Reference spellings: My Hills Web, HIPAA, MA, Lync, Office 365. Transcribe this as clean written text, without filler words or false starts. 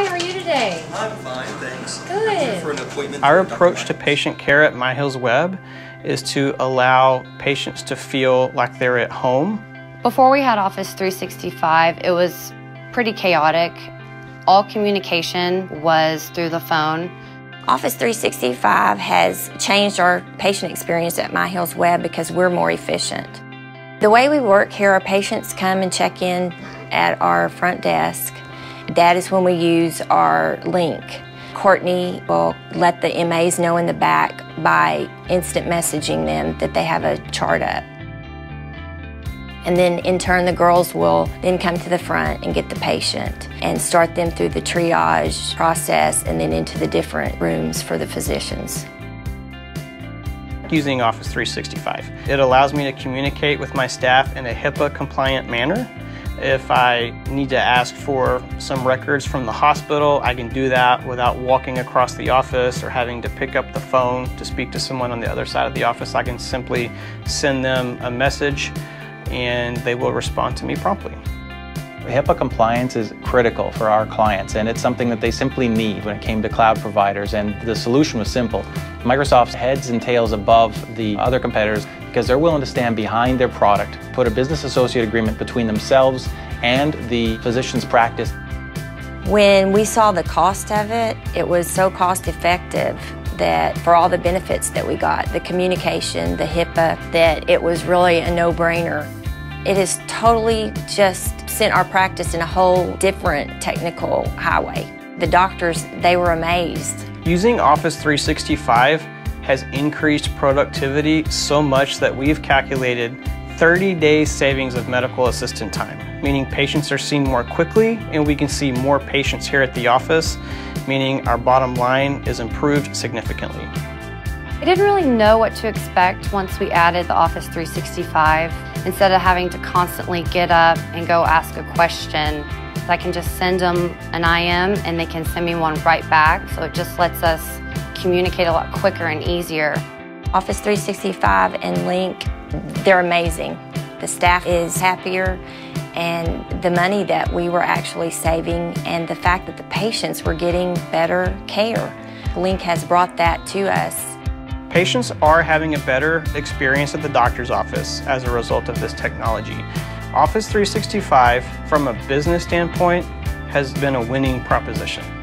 Hi, how are you today? I'm fine, thanks. Good. I'm here for an appointment. Our approach to patient care at My Hills Web is to allow patients to feel like they're at home. Before we had Office 365, it was pretty chaotic. All communication was through the phone. Office 365 has changed our patient experience at My Hills Web because we're more efficient. The way we work here, our patients come and check in at our front desk. That is when we use our Lync. Courtney will let the MAs know in the back by instant messaging them that they have a chart up. And then in turn, the girls will then come to the front and get the patient and start them through the triage process and then into the different rooms for the physicians. Using Office 365, it allows me to communicate with my staff in a HIPAA-compliant manner. If I need to ask for some records from the hospital, I can do that without walking across the office or having to pick up the phone to speak to someone on the other side of the office. I can simply send them a message and they will respond to me promptly. HIPAA compliance is critical for our clients, and it's something that they simply need when it came to cloud providers, and the solution was simple. Microsoft's heads and tails above the other competitors because they're willing to stand behind their product, put a business associate agreement between themselves and the physician's practice. When we saw the cost of it, it was so cost effective that for all the benefits that we got, the communication, the HIPAA, that it was really a no-brainer. It has totally just sent our practice in a whole different technical highway. The doctors, they were amazed. Using Office 365 has increased productivity so much that we've calculated 30 days savings of medical assistant time, meaning patients are seen more quickly and we can see more patients here at the office, meaning our bottom line is improved significantly. I didn't really know what to expect once we added the Office 365. Instead of having to constantly get up and go ask a question, I can just send them an IM and they can send me one right back. So it just lets us communicate a lot quicker and easier. Office 365 and Lync, they're amazing. The staff is happier, and the money that we were actually saving and the fact that the patients were getting better care. Lync has brought that to us. Patients are having a better experience at the doctor's office as a result of this technology. Office 365, from a business standpoint, has been a winning proposition.